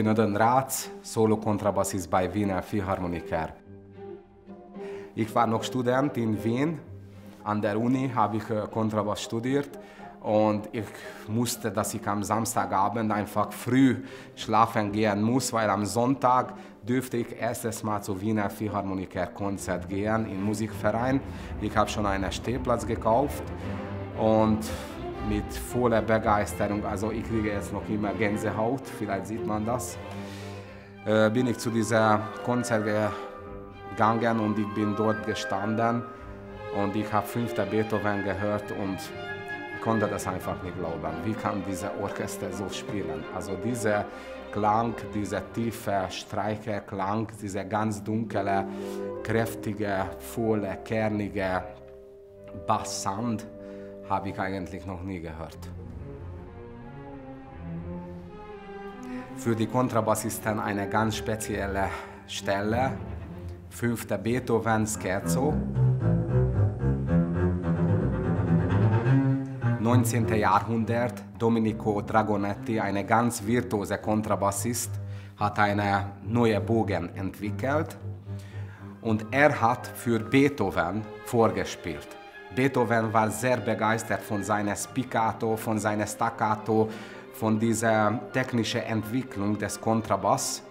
bin Ödön Racz, Solo-Kontrabassist bei Wiener Philharmoniker. Ich war noch Student in Wien. An der Uni habe ich Kontrabass studiert und ich musste, dass ich am Samstagabend einfach früh schlafen gehen muss, weil am Sonntag dürfte ich erstes Mal zu Wiener Philharmoniker-Konzert gehen im Musikverein. Ich habe schon einen Stehplatz gekauft und mit voller Begeisterung, also ich kriege jetzt noch immer Gänsehaut, vielleicht sieht man das, bin ich zu diesem Konzert gegangen und ich bin dort gestanden. Und ich habe 5. Beethoven gehört und konnte das einfach nicht glauben. Wie kann dieses Orchester so spielen? Also dieser Klang, dieser tiefe Streicherklang, dieser ganz dunkle, kräftige, volle, kernige Basssound habe ich eigentlich noch nie gehört. Für die Kontrabassisten eine ganz spezielle Stelle, 5. Beethoven Scherzo. 19. Jahrhundert, Domenico Dragonetti, ein ganz virtuoser Kontrabassist, hat einen neuen Bogen entwickelt und er hat für Beethoven vorgespielt. Beethoven war sehr begeistert von seiner Pizzicato, von seiner Staccato, von dieser technischen Entwicklung des Kontrabass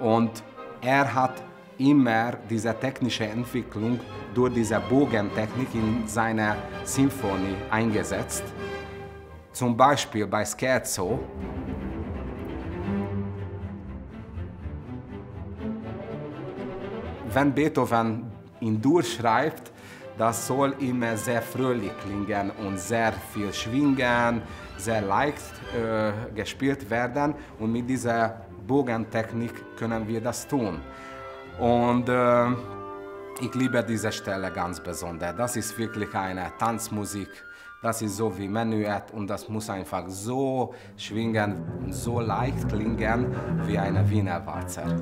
und er hat immer diese technische Entwicklung durch diese Bogentechnik in seine Symphonie eingesetzt. Zum Beispiel bei Scherzo. Wenn Beethoven ihn durchschreibt, das soll immer sehr fröhlich klingen und sehr viel schwingen, sehr leicht gespielt werden. Und mit dieser Bogentechnik können wir das tun. Und ich liebe diese Stelle ganz besonders. Das ist wirklich eine Tanzmusik. Das ist so wie Menuett und das muss einfach so schwingen, so leicht klingen wie eine Wiener Walzer.